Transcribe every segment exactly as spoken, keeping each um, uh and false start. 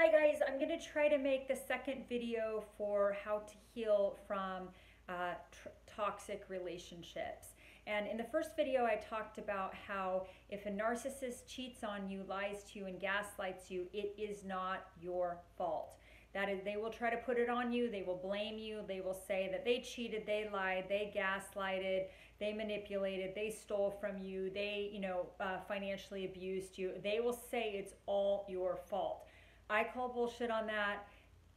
Hi guys, I'm going to try to make the second video for how to heal from uh, toxic relationships. And in the first video, I talked about how if a narcissist cheats on you, lies to you, and gaslights you, it is not your fault. That is, they will try to put it on you, they will blame you, they will say that they cheated, they lied, they gaslighted, they manipulated, they stole from you, they, you know, uh, financially abused you. They will say it's all your fault. I call bullshit on that.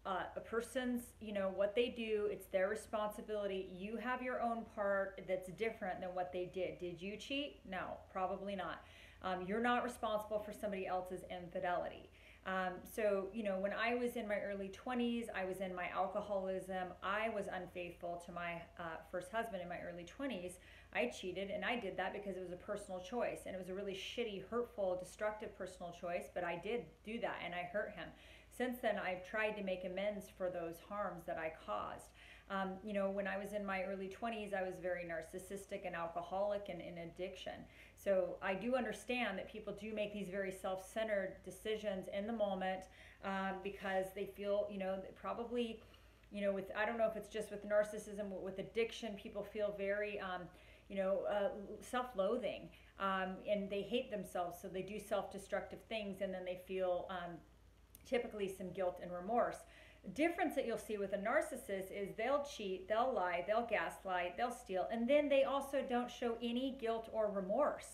Uh, a person's, you know, what they do, it's their responsibility. You have your own part that's different than what they did. Did you cheat? No, probably not. Um, you're not responsible for somebody else's infidelity. Um, so, you know, when I was in my early twenties, I was in my alcoholism. I was unfaithful to my uh, first husband in my early twenties. I cheated, and I did that because it was a personal choice, and it was a really shitty, hurtful, destructive personal choice, but I did do that, and I hurt him. Since then, I've tried to make amends for those harms that I caused. Um, you know, when I was in my early twenties, I was very narcissistic and alcoholic and in addiction. So I do understand that people do make these very self-centered decisions in the moment um, because they feel, you know, probably, you know, with, I don't know if it's just with narcissism, but with addiction, people feel very, um, you know, uh, self-loathing um, and they hate themselves. So they do self-destructive things, and then they feel um, typically some guilt and remorse. The difference that you'll see with a narcissist is they'll cheat, they'll lie, they'll gaslight, they'll steal, and then they also don't show any guilt or remorse.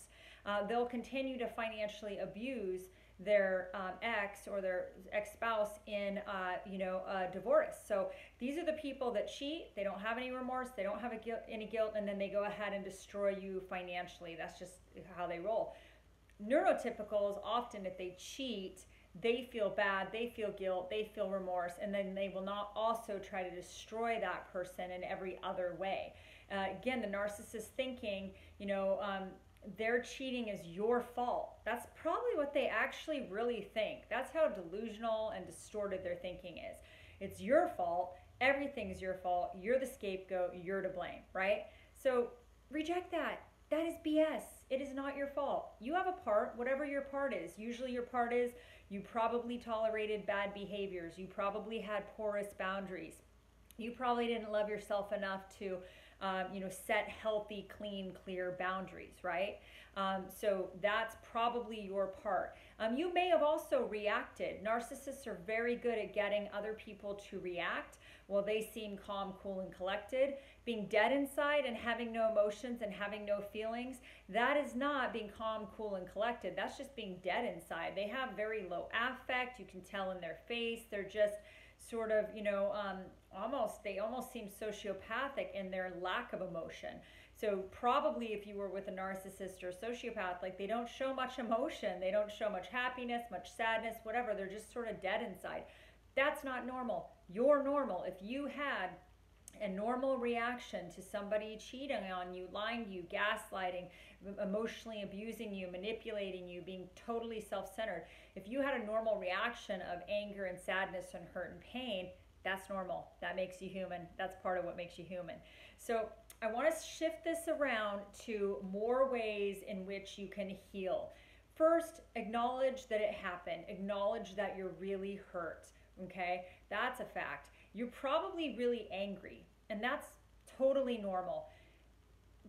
Uh, they'll continue to financially abuse their um, ex or their ex-spouse in uh, you know, a divorce. So these are the people that cheat, they don't have any remorse, they don't have a guilt, any guilt, and then they go ahead and destroy you financially. That's just how they roll. Neurotypicals, often if they cheat, they feel bad, they feel guilt, they feel remorse, and then they will not also try to destroy that person in every other way. Uh, again, the narcissist thinking, you know, um, their cheating is your fault. That's probably what they actually really think. That's how delusional and distorted their thinking is. It's your fault, everything's your fault, you're the scapegoat, you're to blame, right? So reject that. That is B S. It is not your fault. You have a part, whatever your part is. Usually your part is you probably tolerated bad behaviors. You probably had porous boundaries. You probably didn't love yourself enough to, um, you know, set healthy, clean, clear boundaries, right? Um, so that's probably your part. Um, you may have also reacted. Narcissists are very good at getting other people to react. Well, they seem calm, cool, and collected. Being dead inside and having no emotions and having no feelings, that is not being calm, cool, and collected. That's just being dead inside. They have very low affect. You can tell in their face. They're just sort of, you know, um, almost, they almost seem sociopathic in their lack of emotion. So probably if you were with a narcissist or a sociopath, like they don't show much emotion. They don't show much happiness, much sadness, whatever. They're just sort of dead inside. That's not normal. You're normal. If you had a normal reaction to somebody cheating on you, lying to you, gaslighting, emotionally abusing you, manipulating you, being totally self-centered, if you had a normal reaction of anger and sadness and hurt and pain, that's normal. That makes you human. That's part of what makes you human. So I want to shift this around to more ways in which you can heal. First, acknowledge that it happened. Acknowledge that you're really hurt, okay? That's a fact. You're probably really angry, and that's totally normal.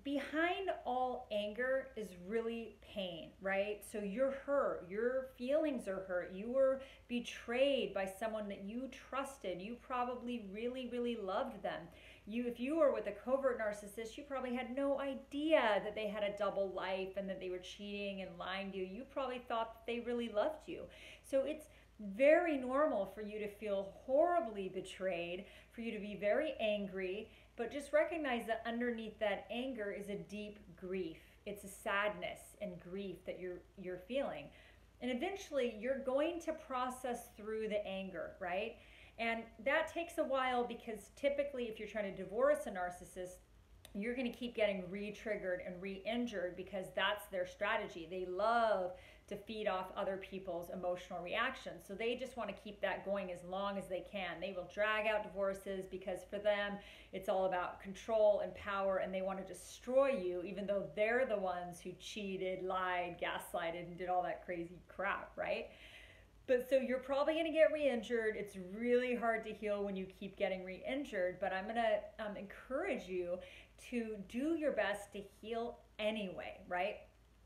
Behind all anger is really pain, right? So you're hurt. Your feelings are hurt. You were betrayed by someone that you trusted. You probably really, really loved them. You, if you were with a covert narcissist, you probably had no idea that they had a double life and that they were cheating and lying to you. You probably thought that they really loved you. So it's very normal for you to feel horribly betrayed, for you to be very angry, but just recognize that underneath that anger is a deep grief. It's a sadness and grief that you're, you're feeling. And eventually you're going to process through the anger, right? And that takes a while because typically if you're trying to divorce a narcissist, you're going to keep getting re-triggered and re-injured because that's their strategy. They love to feed off other people's emotional reactions. So they just want to keep that going as long as they can. They will drag out divorces because for them, it's all about control and power, and they want to destroy you even though they're the ones who cheated, lied, gaslighted, and did all that crazy crap, right? But so you're probably going to get re-injured. It's really hard to heal when you keep getting re-injured, but I'm going to um, encourage you to do your best to heal anyway, right?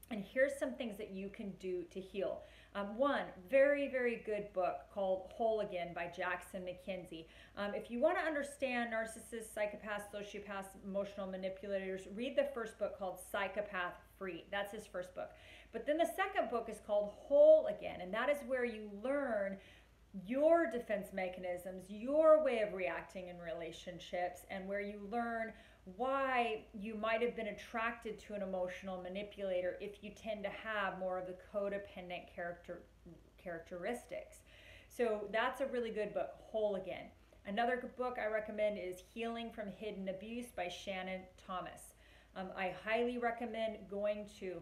And here's some things that you can do to heal. Um, one very, very good book called Whole Again by Jackson McKenzie. Um, if you want to understand narcissists, psychopaths, sociopaths, emotional manipulators, read the first book called Psychopath Free. That's his first book. But then the second book is called Whole Again, and that is where you learn your defense mechanisms, your way of reacting in relationships, and where you learn why you might have been attracted to an emotional manipulator if you tend to have more of the codependent character characteristics. So that's a really good book, Whole Again. Another good book I recommend is Healing from Hidden Abuse by Shannon Thomas. Um, I highly recommend going to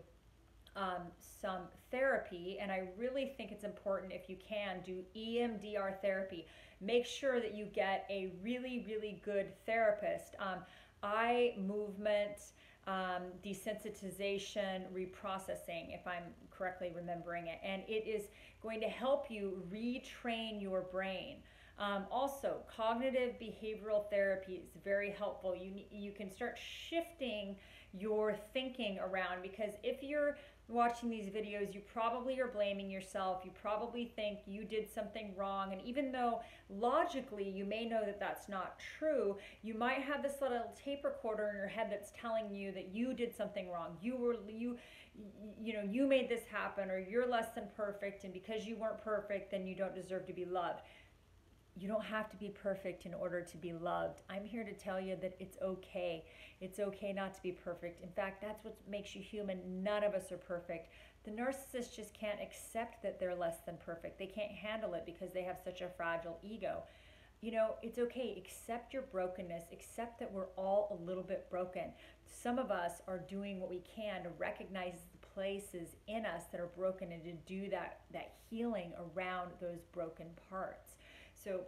um, some therapy, and I really think it's important if you can do E M D R therapy. Make sure that you get a really, really good therapist. Um, eye movement, um, desensitization, reprocessing, if I'm correctly remembering it. And it is going to help you retrain your brain. Um, also, cognitive behavioral therapy is very helpful. You, you can start shifting your thinking around, because if you're watching these videos, you probably are blaming yourself. You probably think you did something wrong. And even though logically you may know that that's not true, you might have this little tape recorder in your head that's telling you that you did something wrong. You were, you, you know, you made this happen, or you're less than perfect. And because you weren't perfect, then you don't deserve to be loved. You don't have to be perfect in order to be loved. I'm here to tell you that it's okay. It's okay not to be perfect. In fact, that's what makes you human. None of us are perfect. The narcissist just can't accept that they're less than perfect. They can't handle it because they have such a fragile ego. You know, it's okay. Accept your brokenness. Accept that we're all a little bit broken. Some of us are doing what we can to recognize the places in us that are broken and to do that, that healing around those broken parts. So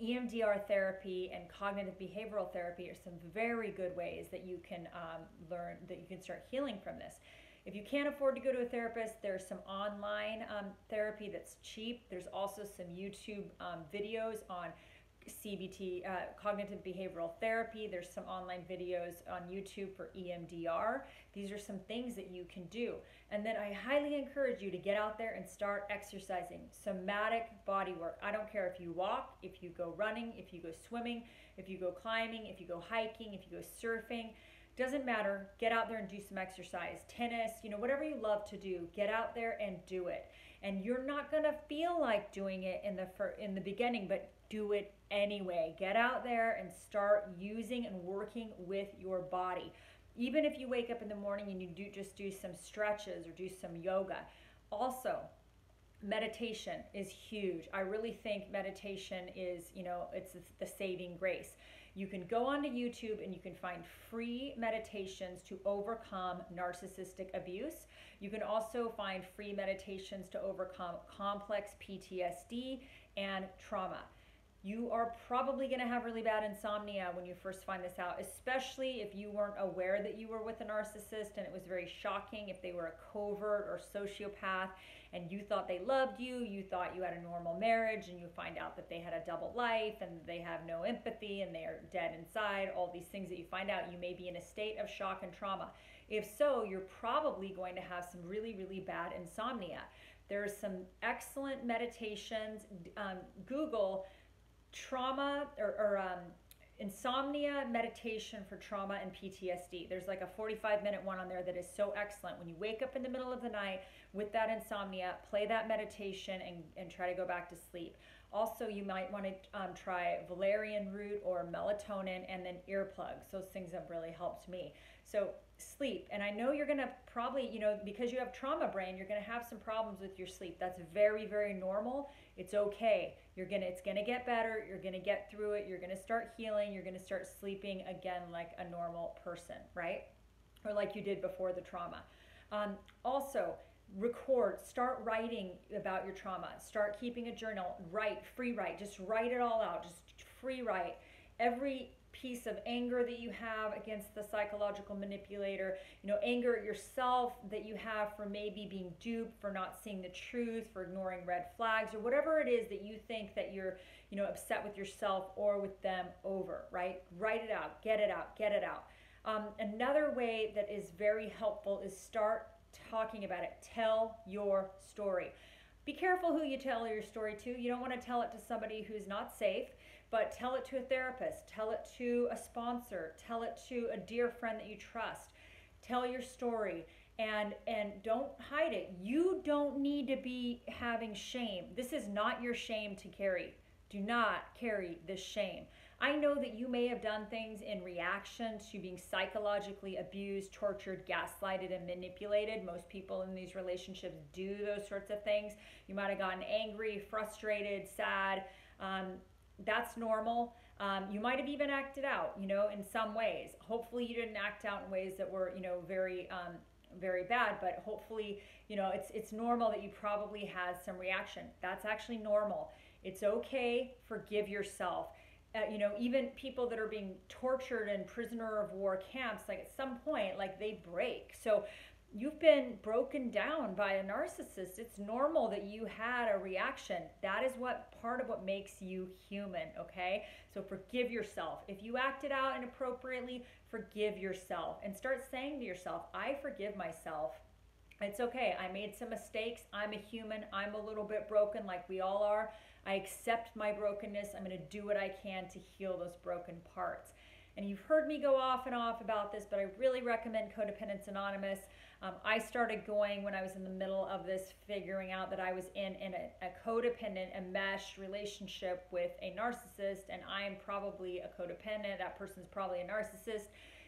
E M D R therapy and cognitive behavioral therapy are some very good ways that you can um, learn, that you can start healing from this. If you can't afford to go to a therapist, there's some online um, therapy that's cheap. There's also some YouTube um, videos on C B T, uh, cognitive behavioral therapy. There's some online videos on YouTube for E M D R. These are some things that you can do. And then I highly encourage you to get out there and start exercising. Somatic body work. I don't care if you walk, if you go running, if you go swimming, if you go climbing, if you go hiking, if you go surfing. Doesn't matter. Get out there and do some exercise. Tennis, you know, whatever you love to do, get out there and do it. And you're not going to feel like doing it in the in the beginning, but do it anyway. Get out there and start using and working with your body. Even if you wake up in the morning and you do just do some stretches or do some yoga. Also, meditation is huge. I really think meditation is, you know, it's the saving grace. You can go onto YouTube and you can find free meditations to overcome narcissistic abuse. You can also find free meditations to overcome complex P T S D and trauma. You are probably going to have really bad insomnia when you first find this out, especially if you weren't aware that you were with a narcissist and it was very shocking if they were a covert or sociopath and you thought they loved you, you thought you had a normal marriage, and you find out that they had a double life and they have no empathy and they are dead inside, all these things that you find out. You may be in a state of shock and trauma. If so, you're probably going to have some really, really bad insomnia. There are some excellent meditations. Um, Google trauma or, or um, insomnia meditation for trauma and P T S D. There's like a forty-five minute one on there that is so excellent. When you wake up in the middle of the night with that insomnia, play that meditation and, and try to go back to sleep. Also, you might want to um, try valerian root or melatonin, and then earplugs. Those things have really helped me. So sleep. And I know you're going to probably, you know, because you have trauma brain, you're going to have some problems with your sleep. That's very, very normal. It's okay. You're going to, it's going to get better. You're going to get through it. You're going to start healing. You're going to start sleeping again like a normal person, right? Or like you did before the trauma. Um, also, record, start writing about your trauma. Start keeping a journal. Write, free write. Just write it all out. Just free write. Every piece of anger that you have against the psychological manipulator, you know, anger at yourself that you have for maybe being duped, for not seeing the truth, for ignoring red flags, or whatever it is that you think that you're, you know, upset with yourself or with them over, right? Write it out, get it out, get it out. Um, another way that is very helpful is start talking about it. Tell your story. Be careful who you tell your story to. You don't want to tell it to somebody who's not safe, but tell it to a therapist, tell it to a sponsor, tell it to a dear friend that you trust. Tell your story and, and don't hide it. You don't need to be having shame. This is not your shame to carry. Do not carry this shame. I know that you may have done things in reaction to being psychologically abused, tortured, gaslighted, and manipulated. Most people in these relationships do those sorts of things. You might have gotten angry, frustrated, sad. Um, that's normal. Um, you might have even acted out, you know, in some ways. Hopefully you didn't act out in ways that were, you know, very, um, very bad, but hopefully, you know, it's, it's normal that you probably had some reaction. That's actually normal. It's okay. Forgive yourself. Uh, you know, even people that are being tortured in prisoner of war camps, like at some point, like they break. So you've been broken down by a narcissist. It's normal that you had a reaction. That is what part of what makes you human, okay? So forgive yourself. If you acted out inappropriately, forgive yourself and start saying to yourself, I forgive myself. It's okay. I made some mistakes. I'm a human. I'm a little bit broken like we all are. I accept my brokenness. I'm going to do what I can to heal those broken parts. And you've heard me go off and off about this, but I really recommend Codependent Anonymous. Um, I started going when I was in the middle of this, figuring out that I was in, in a, a codependent, a mesh relationship with a narcissist, and I am probably a codependent. That person's probably a narcissist.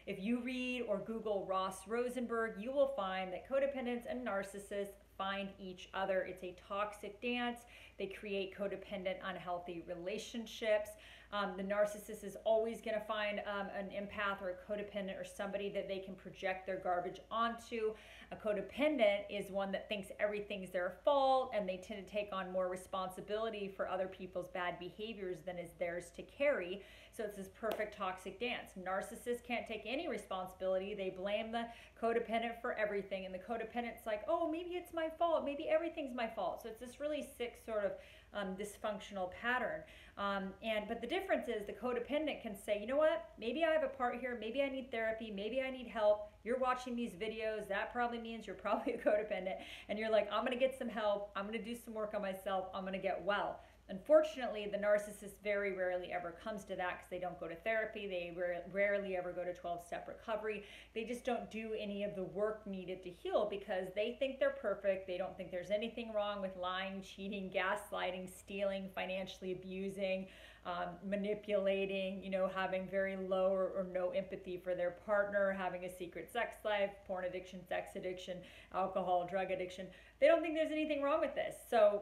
If you read or Google Ross Rosenberg, you will find that codependents and narcissists find each other. It's a toxic dance. They create codependent, unhealthy relationships. Um, the narcissist is always going to find um, an empath or a codependent or somebody that they can project their garbage onto. A codependent is one that thinks everything's their fault, and they tend to take on more responsibility for other people's bad behaviors than is theirs to carry. So it's this perfect toxic dance. Narcissists can't take any responsibility. They blame the codependent for everything, and the codependent's like, oh, maybe it's my fault. Maybe everything's my fault. So it's this really sick sort of um, dysfunctional pattern. Um, and but the difference is the codependent can say, you know what, maybe I have a part here, maybe I need therapy, maybe I need help. You're watching these videos, that probably means you're probably a codependent, and you're like, I'm gonna get some help, I'm gonna do some work on myself, I'm gonna get well. Unfortunately, the narcissist very rarely ever comes to that because they don't go to therapy. They ra- rarely ever go to twelve-step recovery. They just don't do any of the work needed to heal because they think they're perfect. They don't think there's anything wrong with lying, cheating, gaslighting, stealing, financially abusing, um, manipulating, you know, having very low or, or no empathy for their partner, having a secret sex life, porn addiction, sex addiction, alcohol, drug addiction. They don't think there's anything wrong with this. So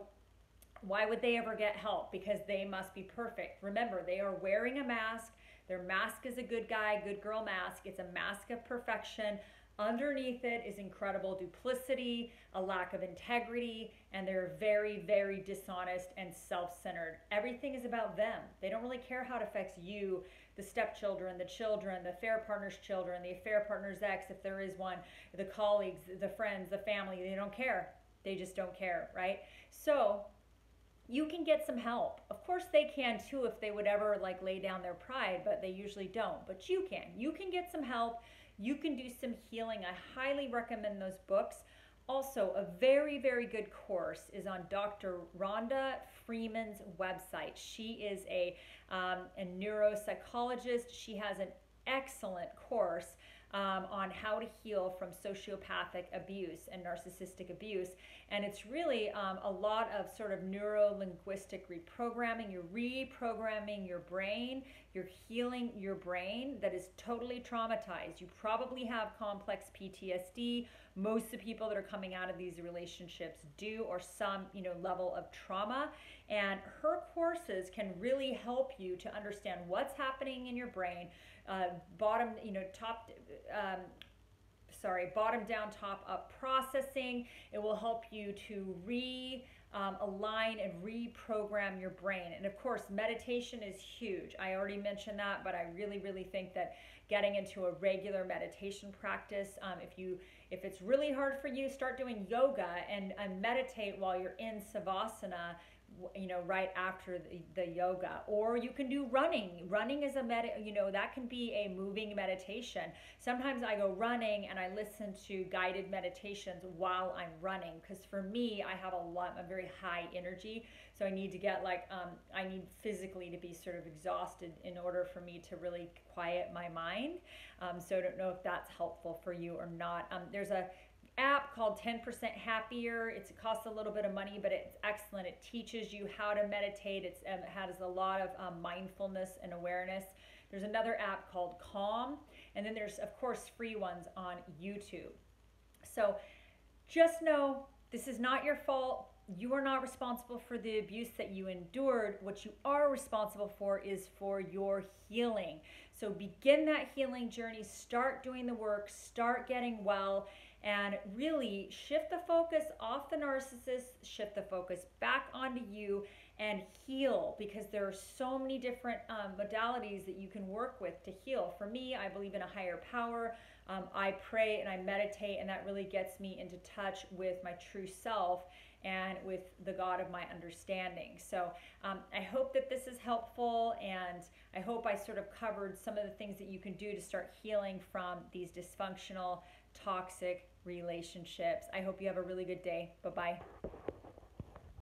why would they ever get help? Because they must be perfect. Remember, they are wearing a mask. Their mask is a good guy, good girl mask. It's a mask of perfection. Underneath it is incredible duplicity, a lack of integrity, and they're very, very dishonest and self-centered. Everything is about them. They don't really care how it affects you, the stepchildren, the children, the affair partner's children, the affair partner's ex, if there is one, the colleagues, the friends, the family. They don't care. They just don't care, right? So you can get some help. Of course they can too if they would ever like lay down their pride, but they usually don't. But you can. You can get some help. You can do some healing. I highly recommend those books. Also, a very, very good course is on Doctor Rhonda Freeman's website. She is a, um, a neuropsychologist. She has an excellent course Um, on how to heal from sociopathic abuse and narcissistic abuse. And it's really um, a lot of sort of neuro-linguistic reprogramming. You're reprogramming your brain. You're healing your brain that is totally traumatized. You probably have complex P T S D. Most of the people that are coming out of these relationships do, or some, you know, level of trauma. And her courses can really help you to understand what's happening in your brain, uh, bottom, you know, top, um, sorry, bottom down, top up processing. It will help you to re um, align and reprogram your brain. And of course, meditation is huge. I already mentioned that, but I really, really think that getting into a regular meditation practice, um, if you, if it's really hard for you, start doing yoga and, and meditate while you're in Savasana, you know, right after the, the yoga. Or you can do running. Running is a med, you know, that can be a moving meditation. Sometimes I go running and I listen to guided meditations while I'm running, because for me, I have a lot, I'm very high energy. So I need to get like, um, I need physically to be sort of exhausted in order for me to really quiet my mind. Um, so I don't know if that's helpful for you or not. Um, there's a app called ten percent Happier. It's, it costs a little bit of money, but it's excellent. It teaches you how to meditate. It's, it has a lot of um, mindfulness and awareness. There's another app called Calm. And then there's, of course, free ones on YouTube. So just know this is not your fault. You are not responsible for the abuse that you endured. What you are responsible for is for your healing. So begin that healing journey. Start doing the work. Start getting well. And really shift the focus off the narcissist, shift the focus back onto you, and heal, because there are so many different um, modalities that you can work with to heal. For me, I believe in a higher power. Um, I pray and I meditate, and that really gets me into touch with my true self and with the God of my understanding. So um, I hope that this is helpful, and I hope I sort of covered some of the things that you can do to start healing from these dysfunctional, toxic relationships. I hope you have a really good day. Bye-bye.